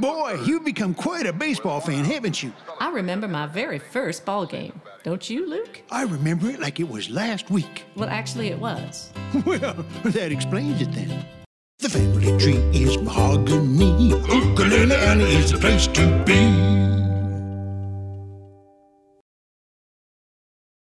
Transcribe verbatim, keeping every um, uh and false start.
Boy, you've become quite a baseball fan, haven't you? I remember my very first ball game. Don't you, Luke? I remember it like it was last week. Well, actually, it was. Well, that explains it then. The family tree is mahogany. Ukulele Alley is the place to be.